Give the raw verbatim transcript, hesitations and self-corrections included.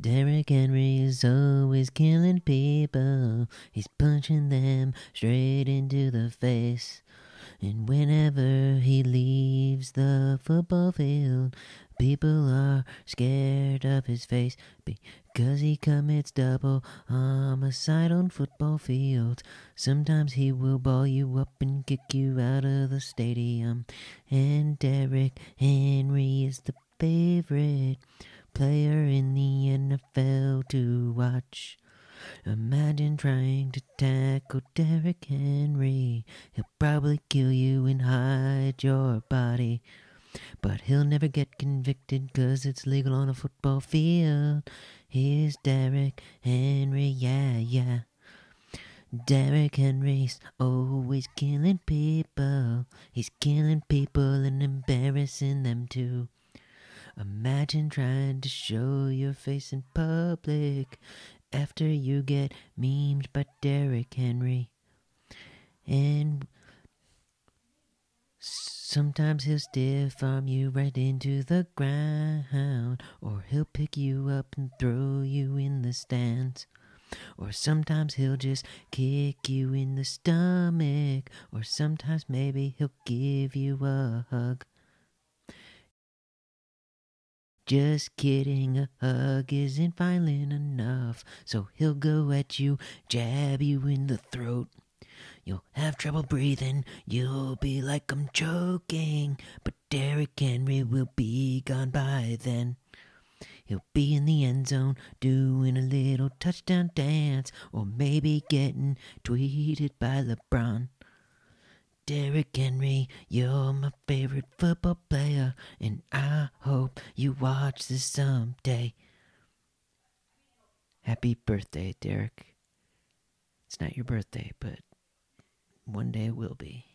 Derrick Henry is always killing people. He's punching them straight into the face. And whenever he leaves the football field, people are scared of his face because he commits double homicide on football fields. Sometimes he will ball you up and kick you out of the stadium. And Derrick Henry is the favorite player in the N F L to watch. Imagine trying to tackle Derrick Henry. He'll probably kill you and hide your body. But he'll never get convicted 'cause it's legal on a football field. Here's Derrick Henry, yeah, yeah. Derrick Henry's always killing people. He's killing people and embarrassing them too. Imagine trying to show your face in public after you get memed by Derrick Henry. And sometimes he'll stiff-arm you right into the ground, or he'll pick you up and throw you in the stands. Or sometimes he'll just kick you in the stomach, or sometimes maybe he'll give you a hug. Just kidding, a hug isn't violent enough, so he'll go at you, jab you in the throat. You'll have trouble breathing, you'll be like, I'm choking, but Derrick Henry will be gone by then. He'll be in the end zone, doing a little touchdown dance, or maybe getting tweeted by LeBron. Derrick Henry, you're my favorite football player, and I hope you watch this someday. Happy birthday, Derrick. It's not your birthday, but one day it will be.